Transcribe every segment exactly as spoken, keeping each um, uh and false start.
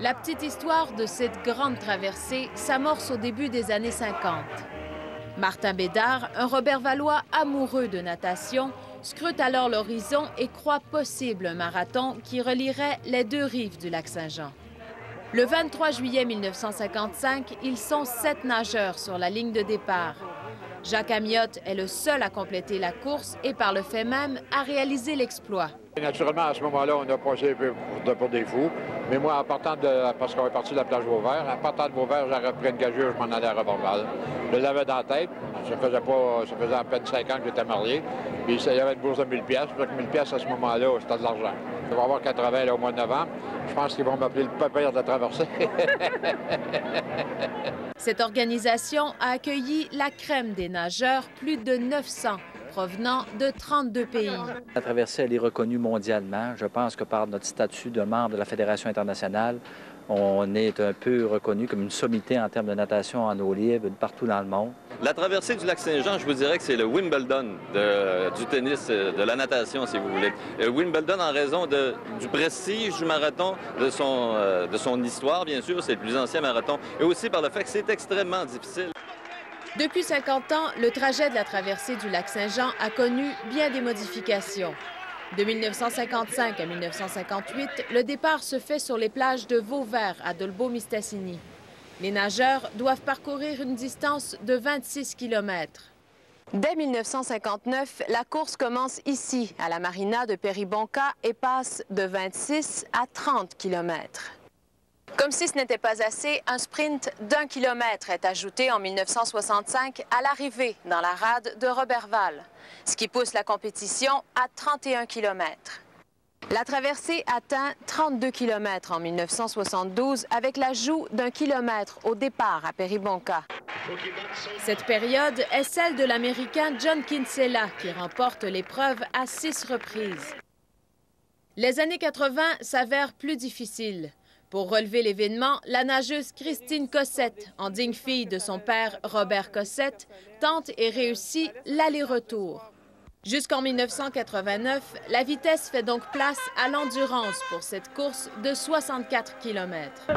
La petite histoire de cette grande traversée s'amorce au début des années cinquante. Martin Bédard, un Robert Valois amoureux de natation, scrute alors l'horizon et croit possible un marathon qui relierait les deux rives du lac Saint-Jean. Le vingt-trois juillet mille neuf cent cinquante-cinq, ils sont sept nageurs sur la ligne de départ. Jacques Amiot est le seul à compléter la course et, par le fait même, à réaliser l'exploit. Naturellement, à ce moment-là, on a passé pour des fous. Mais moi, en partant de... parce qu'on est parti de la plage Vauvert, en partant de Vauvert, j'avais pris une gageure, je m'en allais à Revolval. Je l'avais dans la tête. Ça faisait, pas... ça faisait à peine cinq ans que j'étais marié. Puis il y avait une bourse de mille piastres. mille piastres, à ce moment-là, c'était de l'argent. Je vais avoir quatre-vingts là, au mois de novembre. Je pense qu'ils vont m'appeler le pépère de la traversée. Cette organisation a accueilli la crème des nageurs, plus de neuf cents, provenant de trente-deux pays. La traversée, elle est reconnue mondialement. Je pense que par notre statut de membre de la Fédération internationale, on est un peu reconnu comme une sommité en termes de natation en eau libre partout dans le monde. La traversée du lac Saint-Jean, je vous dirais que c'est le Wimbledon de, du tennis, de la natation, si vous voulez. Et Wimbledon, en raison de, du prestige du marathon, de son, euh, de son histoire, bien sûr, c'est le plus ancien marathon, et aussi par le fait que c'est extrêmement difficile. Depuis cinquante ans, le trajet de la traversée du lac Saint-Jean a connu bien des modifications. De mille neuf cent cinquante-cinq à mille neuf cent cinquante-huit, le départ se fait sur les plages de Vauvert à Dolbeau-Mistassini. Les nageurs doivent parcourir une distance de vingt-six kilomètres. Dès mille neuf cent cinquante-neuf, la course commence ici, à la marina de Péribonka, et passe de vingt-six à trente kilomètres. Comme si ce n'était pas assez, un sprint d'un kilomètre est ajouté en mille neuf cent soixante-cinq à l'arrivée dans la rade de Roberval, ce qui pousse la compétition à trente et un kilomètres. La traversée atteint trente-deux kilomètres en mille neuf cent soixante-douze avec l'ajout d'un kilomètre au départ à Péribonka. Cette période est celle de l'Américain John Kinsella qui remporte l'épreuve à six reprises. Les années quatre-vingt s'avèrent plus difficiles. Pour relever l'événement, la nageuse Christine Cossette, en digne fille de son père Robert Cossette, tente et réussit l'aller-retour. Jusqu'en mille neuf cent quatre-vingt-neuf, la vitesse fait donc place à l'endurance pour cette course de soixante-quatre kilomètres.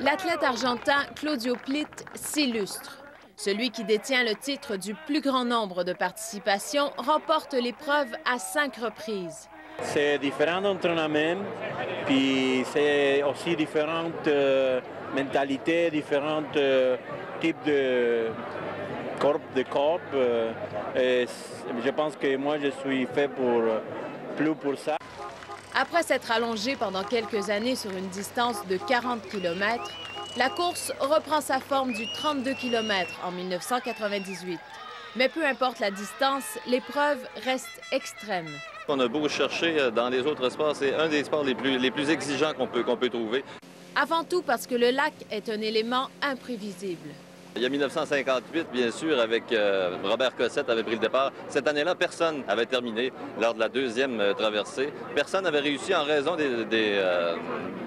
L'athlète argentin Claudio Plitt s'illustre. Celui qui détient le titre du plus grand nombre de participations remporte l'épreuve à cinq reprises. C'est différent d'entraînement, puis c'est aussi différentes euh, mentalités, différents euh, types de corps. De corps euh, et je pense que moi, je suis fait pour, plus pour ça. Après s'être allongé pendant quelques années sur une distance de quarante kilomètres, la course reprend sa forme du trente-deux kilomètres en mille neuf cent quatre-vingt-dix-huit. Mais peu importe la distance, l'épreuve reste extrême. On a beau chercher dans les autres sports, c'est un des sports les plus, les plus exigeants qu'on peut, qu'on peut trouver. Avant tout parce que le lac est un élément imprévisible. Il y a mille neuf cent cinquante-huit, bien sûr, avec euh, Robert Cossette avait pris le départ. Cette année-là, personne n'avait terminé lors de la deuxième euh, traversée. Personne n'avait réussi en raison des, des, euh,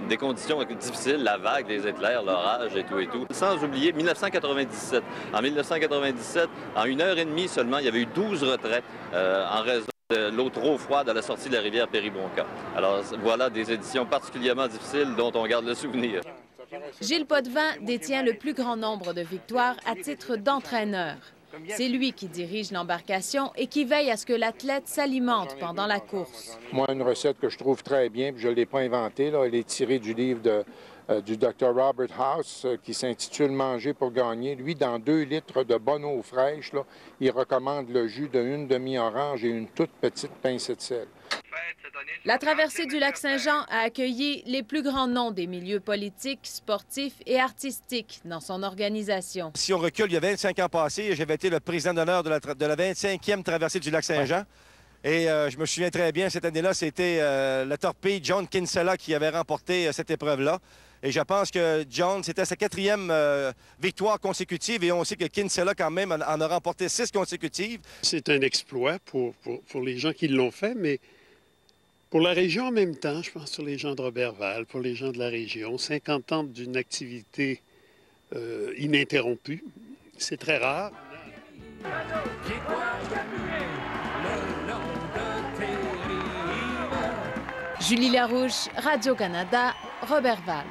des conditions difficiles, la vague, les éclairs, l'orage et tout et tout. Sans oublier mille neuf cent quatre-vingt-dix-sept. En mille neuf cent quatre-vingt-dix-sept, en une heure et demie seulement, il y avait eu douze retraites euh, en raison de l'eau trop froide à la sortie de la rivière Péribonka. Alors voilà des éditions particulièrement difficiles dont on garde le souvenir. Gilles Potvin détient le plus grand nombre de victoires à titre d'entraîneur. C'est lui qui dirige l'embarcation et qui veille à ce que l'athlète s'alimente pendant la course. Moi, une recette que je trouve très bien, puis je ne l'ai pas inventée, là, elle est tirée du livre de, euh, du docteur Robert House euh, qui s'intitule « Manger pour gagner ». Lui, dans deux litres de bonne eau fraîche, là, il recommande le jus d'une demi-orange et une toute petite pincée de sel. La traversée du lac Saint-Jean a accueilli les plus grands noms des milieux politiques, sportifs et artistiques dans son organisation. Si on recule, il y a vingt-cinq ans passés, j'avais été le président d'honneur de la, de la vingt-cinquième traversée du lac Saint-Jean. Et euh, je me souviens très bien, cette année-là, c'était euh, le torpille John Kinsella qui avait remporté euh, cette épreuve-là. Et je pense que John, c'était sa quatrième euh, victoire consécutive. Et on sait que Kinsella, quand même, en, en a remporté six consécutives. C'est un exploit pour, pour, pour les gens qui l'ont fait, mais... pour la région en même temps, je pense pour les gens de Roberval, pour les gens de la région, cinquante ans d'une activité euh, ininterrompue, c'est très rare. Julie Larouche, Radio-Canada, Roberval.